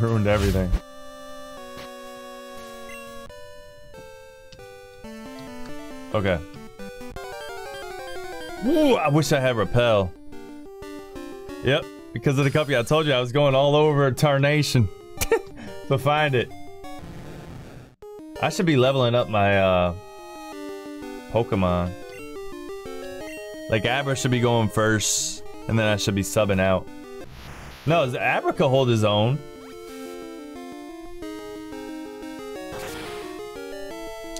ruined everything. Okay. Woo! I wish I had Repel. Yep, because of the copy, I told you I was going all over Tarnation to find it. I should be leveling up my Pokemon. Like Abra should be going first, and then I should be subbing out. No, Abra could hold his own.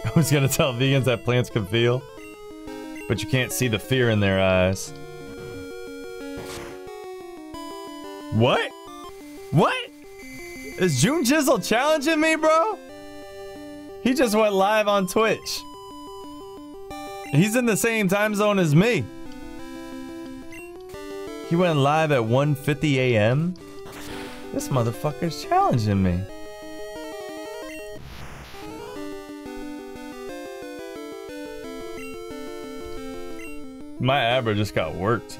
I was gonna tell vegans that plants can feel, but you can't see the fear in their eyes. What? What? Is June Jizzle challenging me, bro? He just went live on Twitch. He's in the same time zone as me. He went live at 1:50 a.m. This motherfucker's challenging me. My Abra just got worked.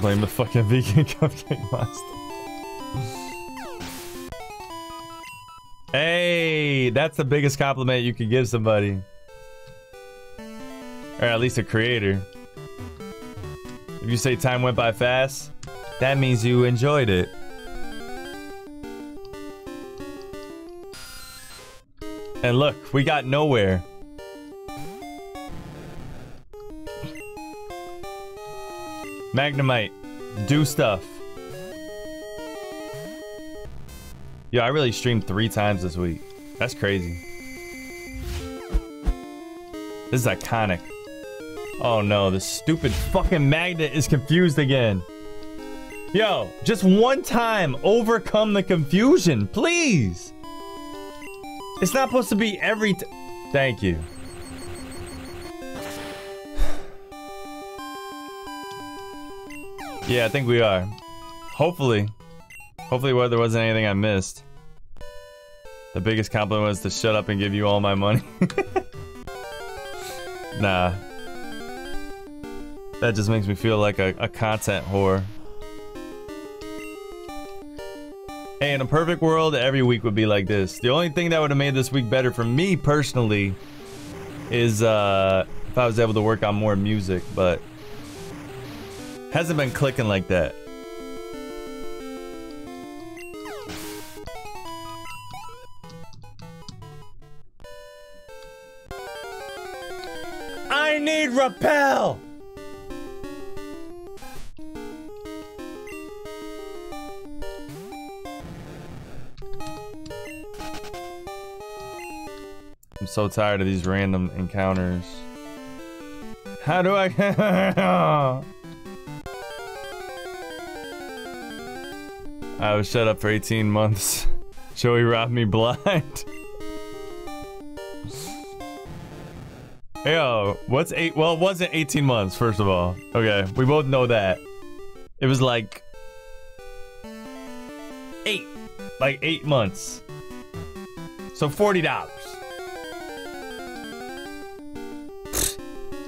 Blame the fucking vegan cupcake monster. Hey, that's the biggest compliment you could give somebody. Or at least a creator. If you say time went by fast, that means you enjoyed it. And look, we got nowhere. Magnemite, do stuff. Yo, I really streamed 3 times this week. That's crazy. This is iconic. Oh no, this stupid fucking magnet is confused again. Yo, just one time, overcome the confusion, please. It's not supposed to be every time. Thank you. Yeah, I think we are. Hopefully. Hopefully there wasn't anything I missed. The biggest compliment was to shut up and give you all my money. Nah. That just makes me feel like a content whore. Hey, in a perfect world, every week would be like this. The only thing that would have made this week better for me personally is if I was able to work on more music, but hasn't been clicking like that. I need Repel! I'm so tired of these random encounters. How do I... I was shut up for 18 months. Joey robbed me blind. Yo, what's 8? Well, it wasn't 18 months, first of all. Okay, we both know that. It was like... 8. Like 8 months. So $40.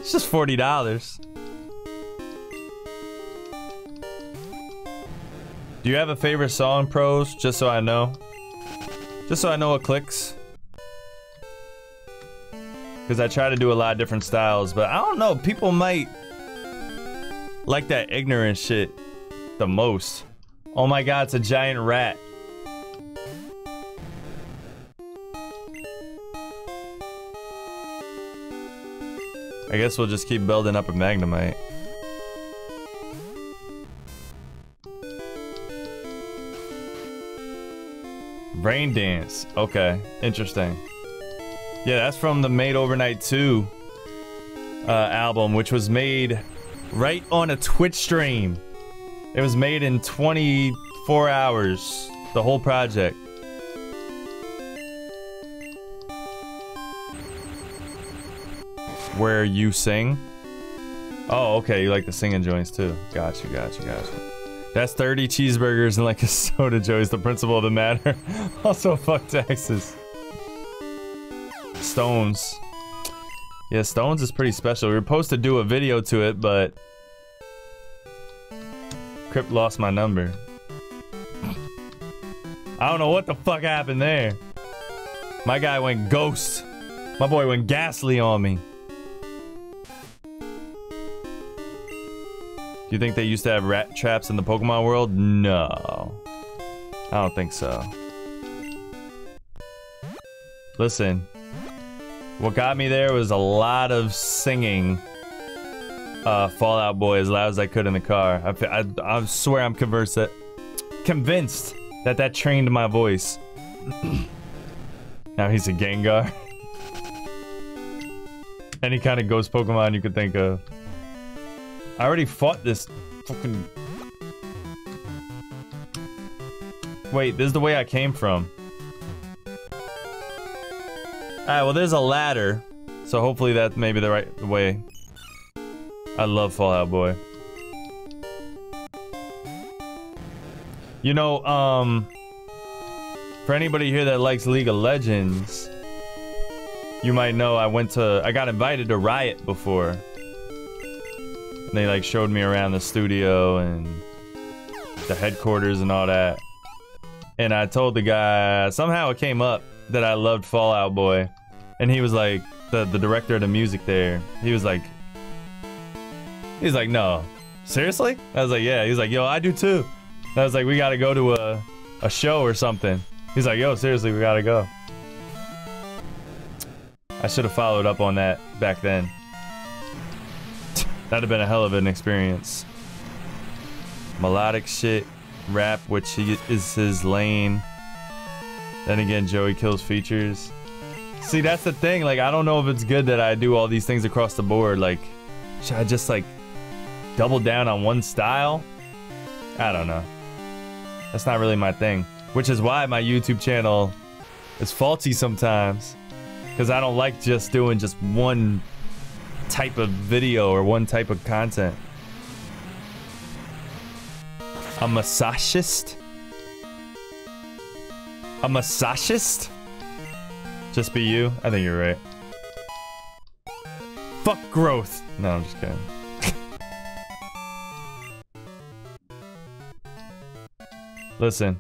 It's just $40. Do you have a favorite song, Pros? Just so I know. Just so I know what clicks. Because I try to do a lot of different styles, but I don't know. People might like that ignorant shit the most. Oh my god, it's a giant rat. I guess we'll just keep building up a Magnemite. Braindance. Okay, interesting. Yeah, that's from the Made Overnight 2 album, which was made right on a Twitch stream. It was made in 24 hours, the whole project. Where you sing? Oh, okay, you like the singing joints too. Gotcha, gotcha, gotcha. That's 30 cheeseburgers and like a soda, Joey's the principle of the matter. Also, fuck taxes. Stones. Yeah, Stones is pretty special. We were supposed to do a video to it, but... Crypt lost my number. I don't know what the fuck happened there. My guy went ghost. My boy went ghastly on me. Do you think they used to have rat traps in the Pokemon world? No. I don't think so. Listen. What got me there was a lot of singing Fall Out Boy as loud as I could in the car. I swear I'm convinced that that trained my voice. Now he's a Gengar. Any kind of ghost Pokemon you could think of. I already fought this fucking... Wait, this is the way I came from. Alright, well there's a ladder. So hopefully that may be the right way. I love Fall Out Boy. You know, for anybody here that likes League of Legends, you might know I got invited to Riot before. And they like showed me around the studio and the headquarters and all that. And I told the guy, somehow it came up that I loved Fall Out Boy. And he was like, the director of the music there, he's like, no, seriously? I was like, yeah. He's like, yo, I do too. And I was like, we gotta go to a show or something. He's like, yo, seriously, we gotta go. I should have followed up on that back then. That'd have been a hell of an experience. Melodic shit, rap, which is his lane. Then again, Joey kills features. See, that's the thing. Like, I don't know if it's good that I do all these things across the board. Like, should I just like double down on one style? I don't know. That's not really my thing. Which is why my YouTube channel is faulty sometimes. Because I don't like just doing just one type of video or one type of content. A massagist? A massagist? Just be you? I think you're right. Fuck growth! No, I'm just kidding. Listen.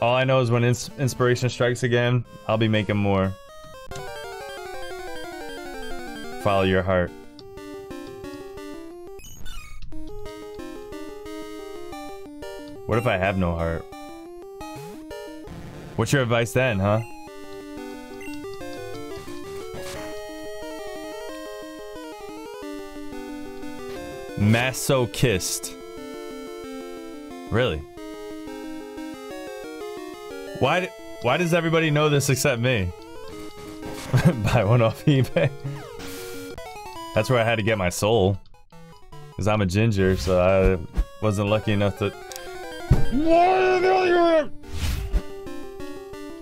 All I know is when inspiration strikes again, I'll be making more. Follow your heart. What if I have no heart? What's your advice then, huh? Masochist. Really? Why does everybody know this except me? Buy one off eBay. That's where I had to get my soul. Because I'm a ginger, so I wasn't lucky enough to...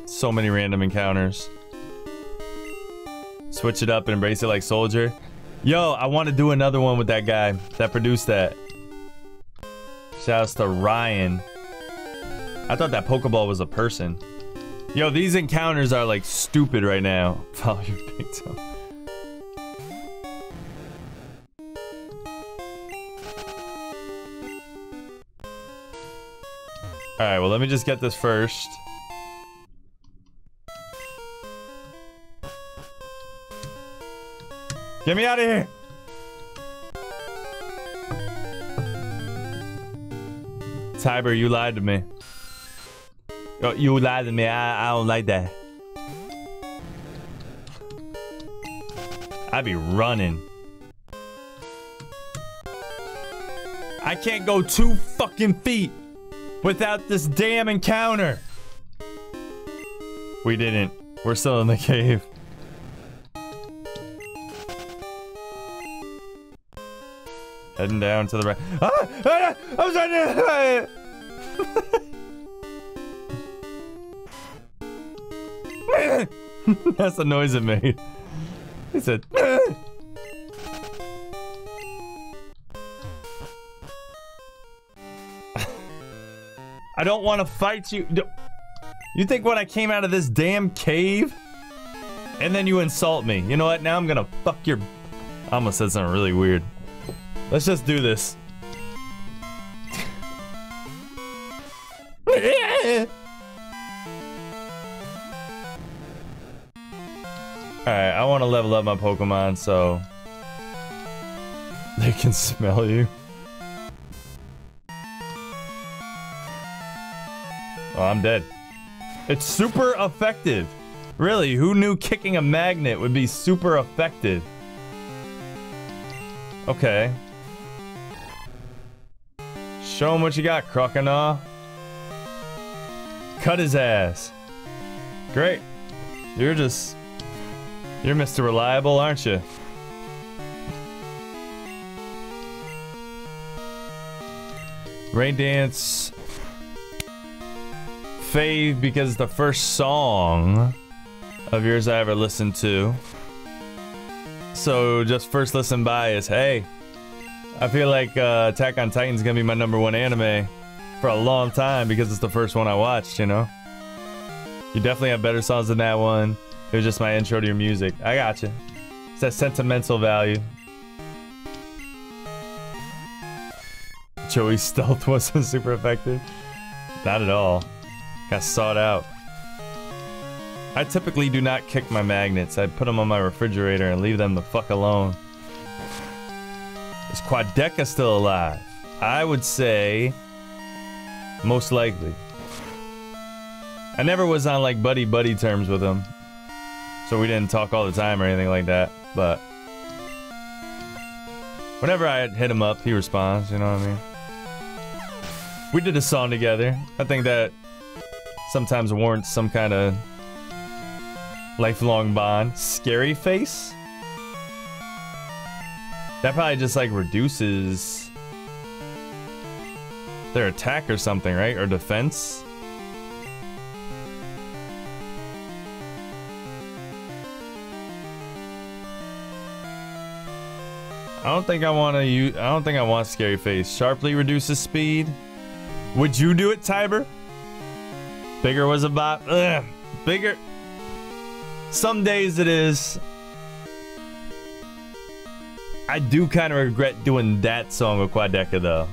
So many random encounters. Switch it up and embrace it like Soldier. Yo, I want to do another one with that guy that produced that. Shouts to Ryan. I thought that Pokeball was a person. Yo, these encounters are like stupid right now. Follow your pigtail. Alright, well let me just get this first. Get me out of here! Tiber, you lied to me. Oh, you lied to me, I don't like that. I be running. I can't go 2 fucking feet without this damn encounter. We didn't. We're still in the cave. Heading down to the right. Ah! I'm sorry. That's the noise it made. It said. I don't want to fight you. You think when I came out of this damn cave And then you insult me. You know what? Now I'm gonna fuck your... I almost said something really weird. Let's just do this. Alright, I want to level up my Pokemon so they can smell you. Oh, I'm dead. It's super effective. Really, who knew kicking a magnet would be super effective? Okay. Show him what you got, Croconaw. Cut his ass. Great. You're just... You're Mr. Reliable, aren't you? Braindance. Fave because it's the first song of yours I ever listened to. So just first listen bias. Hey, I feel like Attack on Titan is gonna be my #1 anime for a long time because it's the first one I watched, you know? You definitely have better songs than that one. It was just my intro to your music. I gotcha. It's that sentimental value. Joey's stealth wasn't super effective. Not at all. Got sought out. I typically do not kick my magnets. I put them on my refrigerator and leave them the fuck alone. Is Quadeca still alive? I would say... most likely. I never was on like buddy-buddy terms with him. So we didn't talk all the time or anything like that, but... whenever I hit him up, he responds, you know what I mean? We did a song together. I think that sometimes warrants some kind of lifelong bond. Scary face? That probably just like reduces their attack or something, right? Or defense? I don't think I want to use... I don't think I want Scary Face. Sharply reduces speed. Would you do it, Tiber? Bigger was a bop. Ugh. Bigger. Some days it is. I do kind of regret doing that song with Quadeca, though.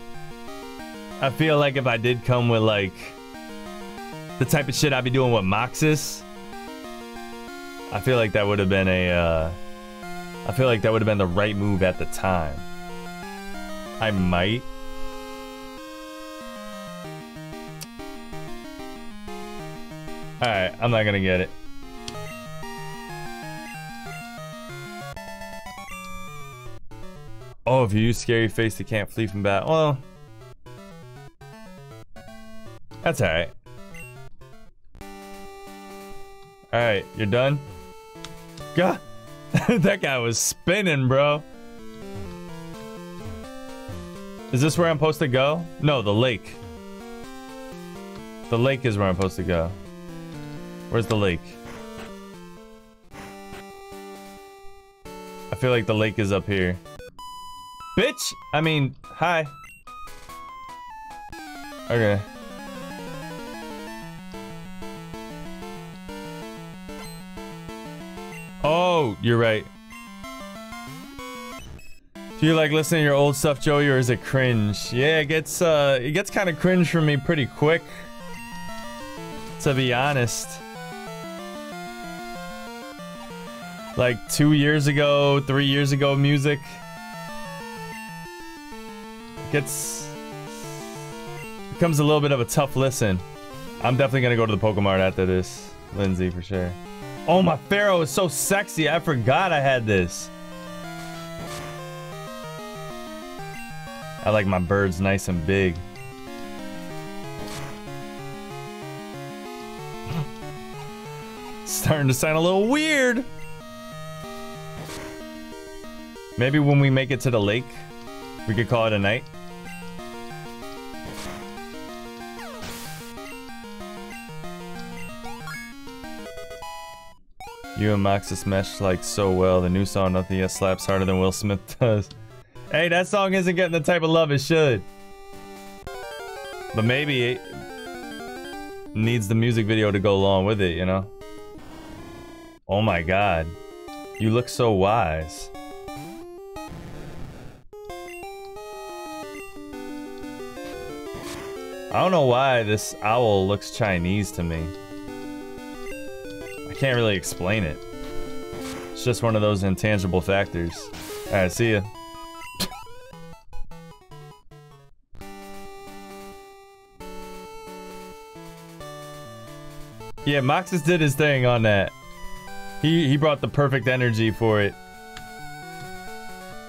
I feel like if I did come with, like, the type of shit I'd be doing with Moxas, I feel like that would have been a... I feel like that would have been the right move at the time. I might. Alright, I'm not gonna get it. Oh, if you use Scary Face, they can't flee from battle. Well... that's alright. Alright, you're done? God! That guy was spinning, bro. Is this where I'm supposed to go? No, the lake. The lake is where I'm supposed to go. Where's the lake? I feel like the lake is up here. Bitch! I mean, hi. Okay. Oh, you're right. Do you like listening to your old stuff, Joey, or is it cringe? Yeah, it gets kind of cringe for me pretty quick, to be honest. Like 2 years ago, 3 years ago music. Becomes a little bit of a tough listen. I'm definitely gonna go to the Pokemon after this, Lindsay, for sure. Oh, my Pharaoh is so sexy. I forgot I had this. I like my birds nice and big. Starting to sound a little weird. Maybe when we make it to the lake, we could call it a night. You and Moxas mesh like so well. The new song Nothing Yes slaps harder than Will Smith does. Hey, that song isn't getting the type of love it should. But maybe it needs the music video to go along with it, you know? Oh my god. You look so wise. I don't know why this owl looks Chinese to me. I can't really explain it. It's just one of those intangible factors. Alright, see ya. Yeah, Moxas did his thing on that. He brought the perfect energy for it.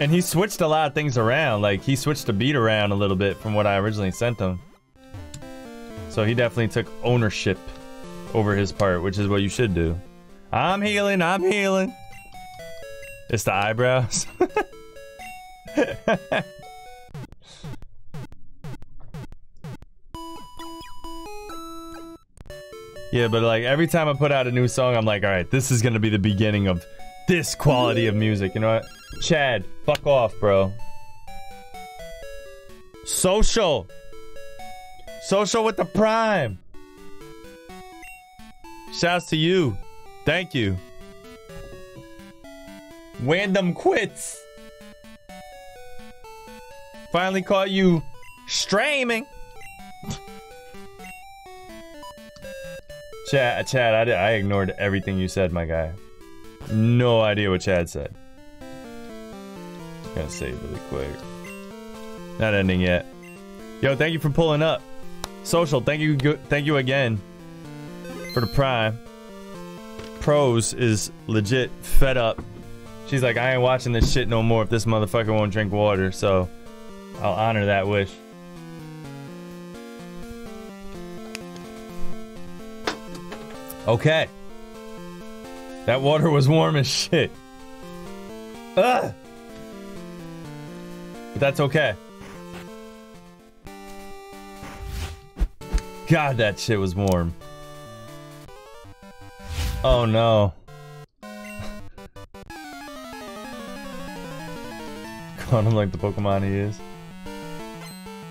And he switched a lot of things around. Like, he switched the beat around a little bit from what I originally sent him. So he definitely took ownership over his part, which is what you should do. I'm healing, I'm healing. It's the eyebrows. Yeah, but like every time I put out a new song, I'm like, all right, this is gonna be the beginning of this quality of music. You know what? Chad, fuck off, bro. Social. Social with the prime. Shouts to you. Thank you. Random quits. Finally caught you streaming. Chad, I ignored everything you said, my guy. No idea what Chad said. Gotta save really quick. Not ending yet. Yo, thank you for pulling up. Social, thank you again for the prime. Pros is legit fed up. She's like, I ain't watching this shit no more if this motherfucker won't drink water, so I'll honor that wish. Okay. That water was warm as shit. Ugh! But that's okay. God, that shit was warm. Oh no. Calling him like the Pokemon he is.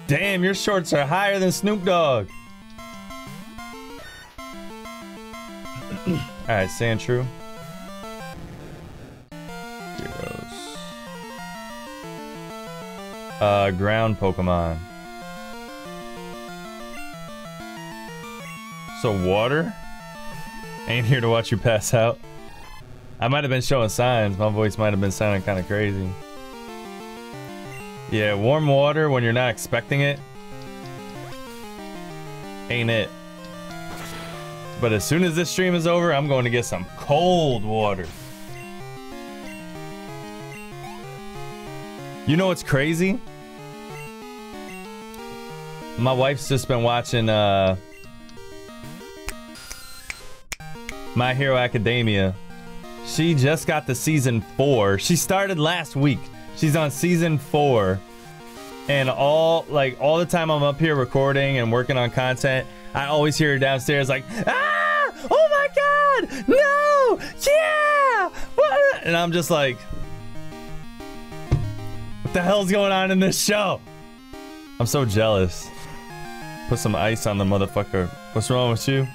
Damn, your shorts are higher than Snoop Dogg. Alright, Sandshrew. Gyarados. Ground Pokemon. So water? Ain't here to watch you pass out. I might have been showing signs. My voice might have been sounding kind of crazy. Yeah, warm water when you're not expecting it. Ain't it. But as soon as this stream is over, I'm going to get some cold water. You know what's crazy? My wife's just been watching, My Hero Academia. She just got to season 4. She started last week. She's on season 4. And all the time I'm up here recording and working on content, I always hear her downstairs like, ah! Oh my god! No! Yeah! What? And I'm just like, what the hell's going on in this show? I'm so jealous. Put some ice on the motherfucker. What's wrong with you?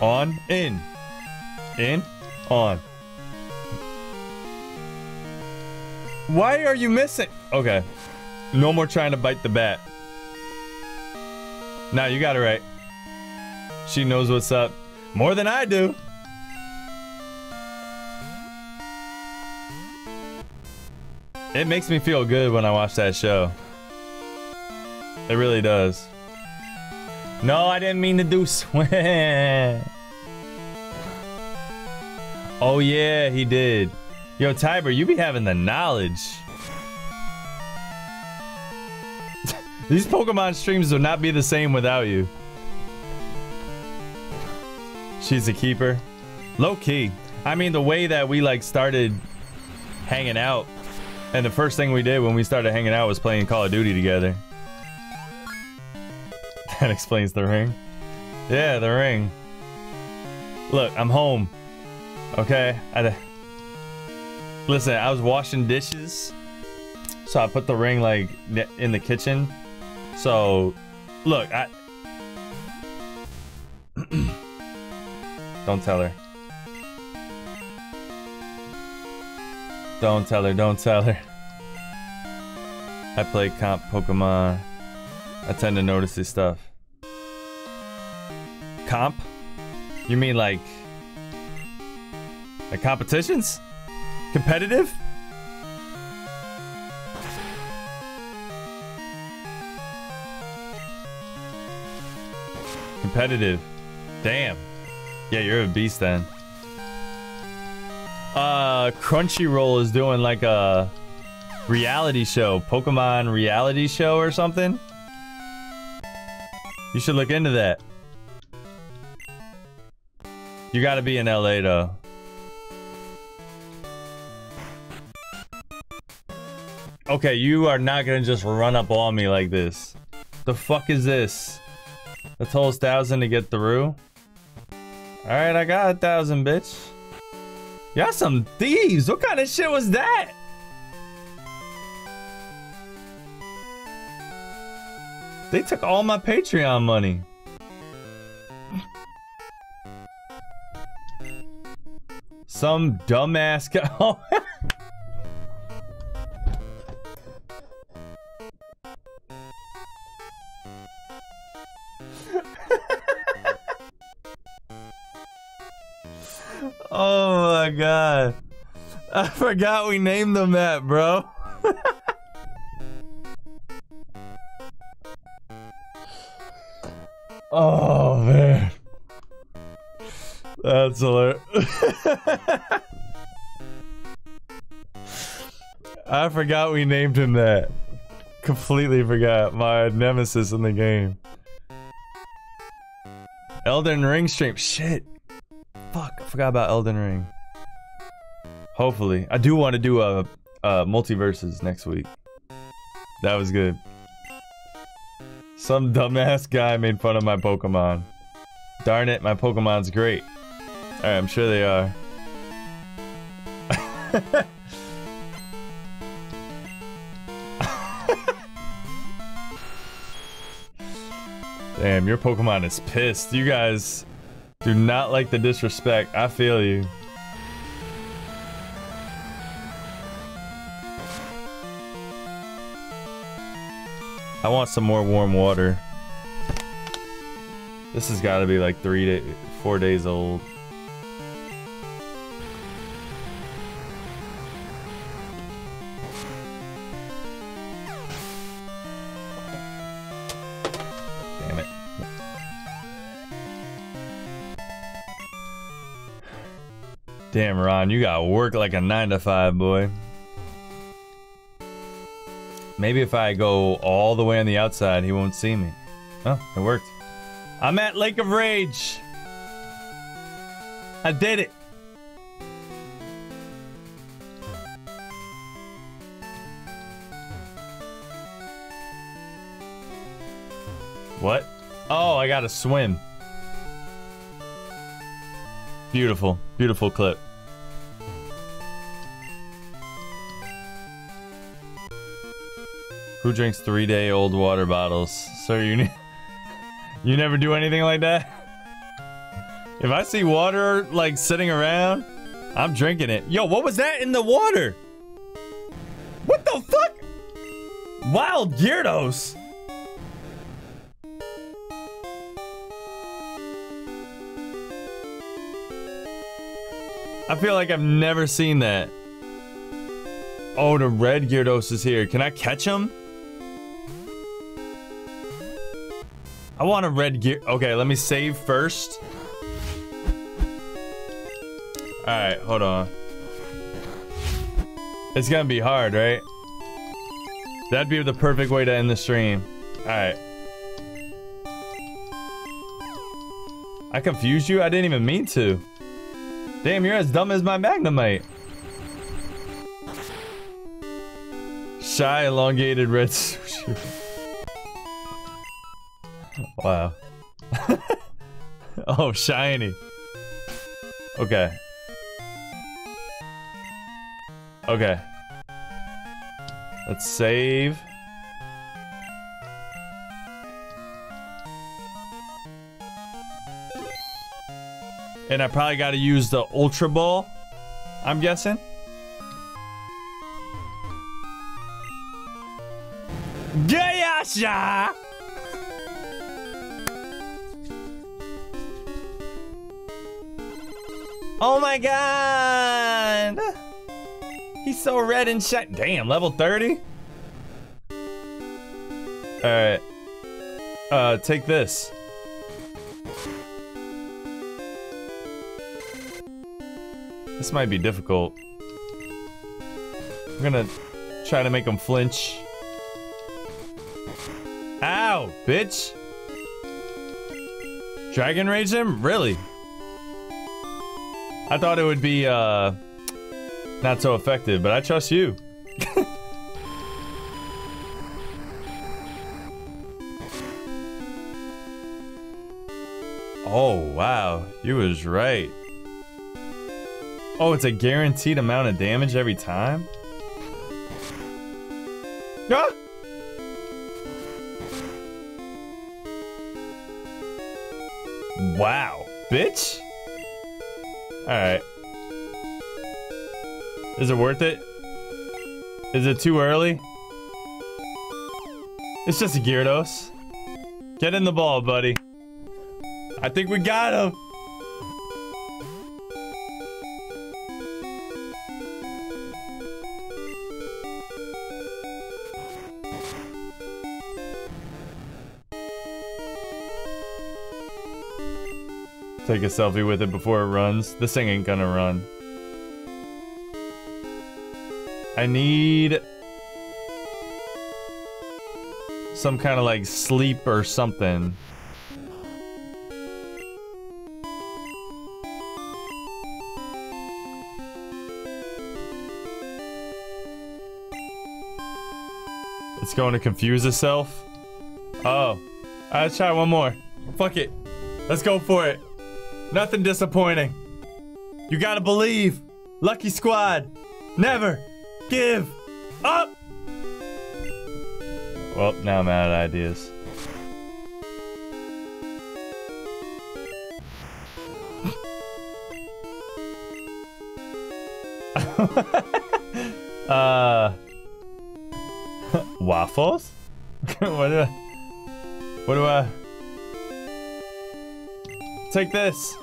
On, in, on. Why are you missing? Okay. No more trying to bite the bat. Nah, you got it right. She knows what's up. More than I do. It makes me feel good when I watch that show. It really does. No, I didn't mean to do swim. Oh yeah, he did. Yo, Tiber, you be having the knowledge. These Pokemon streams will not be the same without you. She's a keeper. Low key. I mean, the way that we like started hanging out, and the first thing we did when we started hanging out was playing Call of Duty together. That explains the ring. Yeah, the ring. Look, I'm home. Okay. Listen, I was washing dishes, so I put the ring like in the kitchen. So, look, don't tell her. Don't tell her, don't tell her. I play comp Pokemon. I tend to notice this stuff. Comp? You mean like competitions? Competitive? Competitive. Damn. Yeah, you're a beast then. Crunchyroll is doing like a reality show, Pokemon reality show or something. You should look into that. You gotta be in LA though. Okay, you are not gonna just run up on me like this. The fuck is this? A whole 1,000 to get through? Alright, I got 1,000, bitch. Y'all some thieves! What kind of shit was that? They took all my Patreon money. Some dumbass guy. Oh. Oh my god. I forgot we named them that, bro. Oh man. That's alert. I forgot we named him that. Completely forgot. My nemesis in the game. Elden Ring stream. Shit. Fuck. I forgot about Elden Ring. Hopefully. I do want to do a multiverses next week. That was good. Some dumbass guy made fun of my Pokemon. Darn it, my Pokemon's great. Alright, I'm sure they are. Damn, your Pokemon is pissed. You guys do not like the disrespect. I feel you. I want some more warm water. This has got to be like 4 days old. Damn it. Damn, Ron, you got work like a 9-to-5, boy. Maybe if I go all the way on the outside, he won't see me. Oh, it worked. I'm at Lake of Rage. I did it. What? Oh, I gotta swim. Beautiful, beautiful clip. Who drinks 3-day-old water bottles? Sir, you never do anything like that? If I see water, like, sitting around, I'm drinking it. Yo, what was that in the water? What the fuck? Wild Gyarados! I feel like I've never seen that. Oh, the red Gyarados is here. Can I catch him? I want a red gear. Okay, let me save first. Alright, hold on. It's gonna be hard, right? That'd be the perfect way to end the stream. Alright. I confused you? I didn't even mean to. Damn, you're as dumb as my Magnemite. Shy, elongated red sushi. Wow. Oh, shiny. Okay. Okay. Let's save. And I probably gotta use the Ultra Ball, I'm guessing. Gayasha! Oh my god! He's so red and shiny. Damn, level 30? Alright. Take this. This might be difficult. I'm gonna try to make him flinch. Ow, bitch! Dragon Rage him? Really? I thought it would be, not so effective, but I trust you. Oh, wow. You was right. Oh, it's a guaranteed amount of damage every time? Ah! Wow, bitch! Alright. Is it worth it? Is it too early? It's just a Gyarados. Get in the ball, buddy. I think we got him! Take a selfie with it before it runs. This thing ain't gonna run. I need some kind of like sleep or something. It's going to confuse itself. Oh, let's try one more. Fuck it. Let's go for it. Nothing disappointing. You gotta believe. Lucky squad. Never give up. Well, now I'm out of ideas. Waffles? What do I... Take this.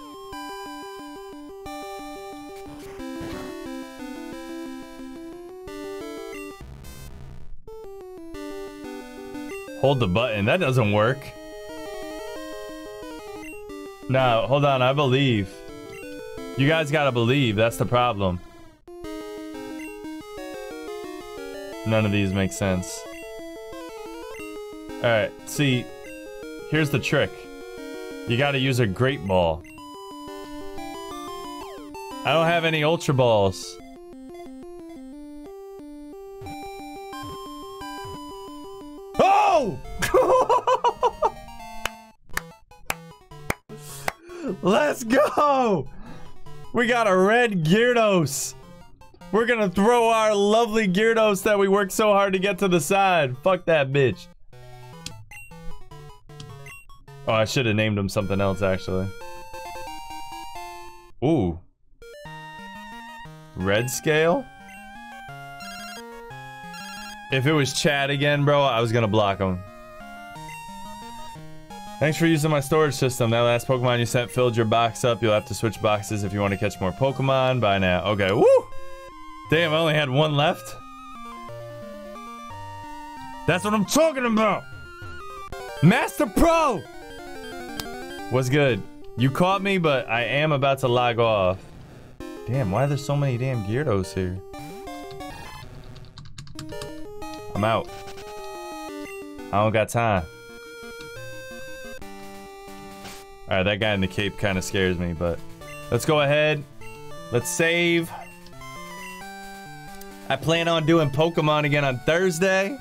Hold the button. That doesn't work. No, hold on. I believe. You guys gotta believe. That's the problem. None of these make sense. Alright, see. Here's the trick. You gotta use a Great Ball. I don't have any Ultra Balls. Oh! Let's go! We got a red Gyarados. We're gonna throw our lovely Gyarados that we worked so hard to get to the side. Fuck that bitch. Oh, I should have named him something else, actually. Ooh. Red Scale? If it was Chad again, bro, I was gonna block him. Thanks for using my storage system. That last Pokemon you sent filled your box up. You'll have to switch boxes if you want to catch more Pokemon. Bye now. Okay, woo! Damn, I only had one left. That's what I'm talking about! Master Pro! What's good? You caught me, but I am about to log off. Damn, why are there so many damn Gyarados here? I'm out. I don't got time. Alright, that guy in the cape kind of scares me, but... Let's go ahead. Let's save. I plan on doing Pokemon again on Thursday.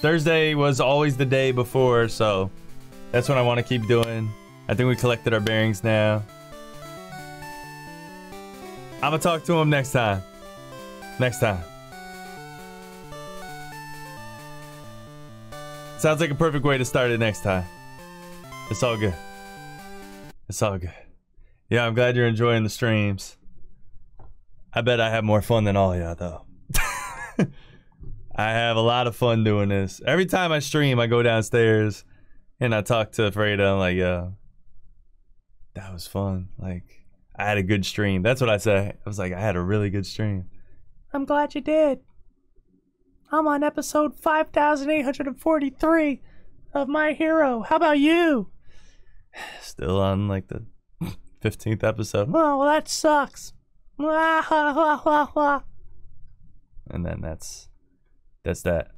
Thursday was always the day before, so... That's what I want to keep doing. I think we collected our bearings now. I'm gonna talk to him next time. Next time. Sounds like a perfect way to start it next time. It's all good. It's all good. Yeah, I'm glad you're enjoying the streams. I bet I have more fun than all y'all, though. I have a lot of fun doing this. Every time I stream, I go downstairs and I talk to Freda. I'm like, yo, that was fun. Like, I had a good stream. That's what I said. I was like, I had a really good stream. I'm glad you did. I'm on episode 5,843 of My Hero. How about you? Still on like the 15th episode. Oh, well, that sucks. And then that's that.